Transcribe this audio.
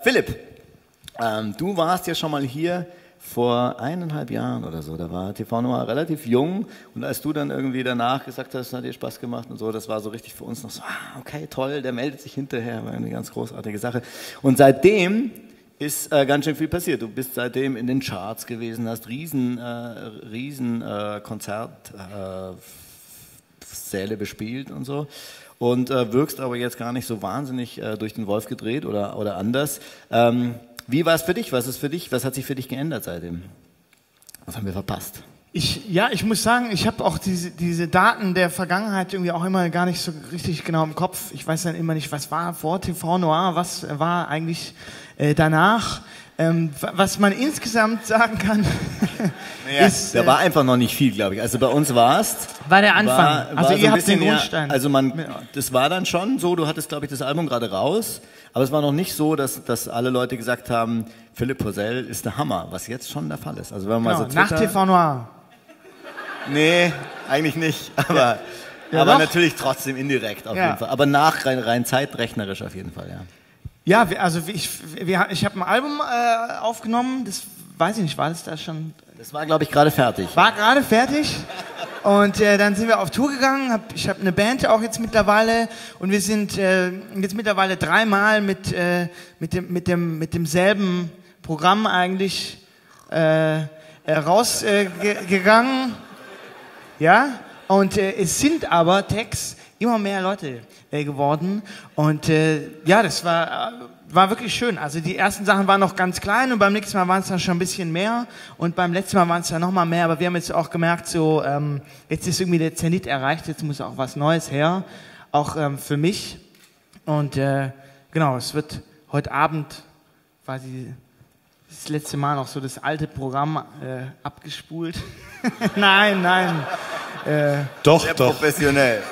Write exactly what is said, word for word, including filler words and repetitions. Philipp, ähm, du warst ja schon mal hier vor eineinhalb Jahren oder so, da war T V Noir relativ jung, und als du dann irgendwie danach gesagt hast, hat dir Spaß gemacht und so, das war so richtig für uns noch so, ah, okay, toll, der meldet sich hinterher, war eine ganz großartige Sache. Und seitdem ist äh, ganz schön viel passiert. Du bist seitdem in den Charts gewesen, hast riesen, äh, riesen äh, Konzertsäle äh, bespielt und so. Und äh, wirkst aber jetzt gar nicht so wahnsinnig äh, durch den Wolf gedreht oder, oder anders. Ähm, wie war es für dich? Was ist für dich? Was hat sich für dich geändert seitdem? Was haben wir verpasst? Ich, ja, ich muss sagen, ich habe auch diese, diese Daten der Vergangenheit irgendwie auch immer gar nicht so richtig genau im Kopf. Ich weiß dann immer nicht, was war vor T V Noir, was war eigentlich äh, danach. Ähm, was man insgesamt sagen kann, naja, ist, da war einfach noch nicht viel, glaube ich. Also bei uns warst... War der Anfang. War, war also so ihr habt den Grundstein. Ja, also man, das war dann schon so, du hattest, glaube ich, das Album gerade raus, aber es war noch nicht so, dass, dass alle Leute gesagt haben, Philipp Poisel ist der Hammer, was jetzt schon der Fall ist. Also wenn man genau, mal so Twitter, nach T V Noir. Nee, eigentlich nicht, aber... Ja. Ja, aber doch. Natürlich trotzdem indirekt auf ja. jeden Fall. Aber nach, rein, rein zeitrechnerisch auf jeden Fall, ja. Ja, also ich, ich habe ein Album äh, aufgenommen, das weiß ich nicht, war das da schon? Das war, glaube ich, gerade fertig. War gerade fertig und äh, dann sind wir auf Tour gegangen, hab, ich habe eine Band auch jetzt mittlerweile und wir sind äh, jetzt mittlerweile dreimal mit, äh, mit, dem, mit, dem, mit demselben Programm eigentlich äh, rausgegangen, äh, ja, und äh, es sind aber Tags, immer mehr Leute äh, geworden und äh, ja, das war, äh, war wirklich schön. Also die ersten Sachen waren noch ganz klein und beim nächsten Mal waren es dann schon ein bisschen mehr und beim letzten Mal waren es dann nochmal mehr, aber wir haben jetzt auch gemerkt, so ähm, jetzt ist irgendwie der Zenit erreicht, jetzt muss auch was Neues her, auch ähm, für mich, und äh, genau, es wird heute Abend quasi das letzte Mal noch so das alte Programm äh, abgespult. Nein, nein. Äh, doch, sehr doch. Professionell.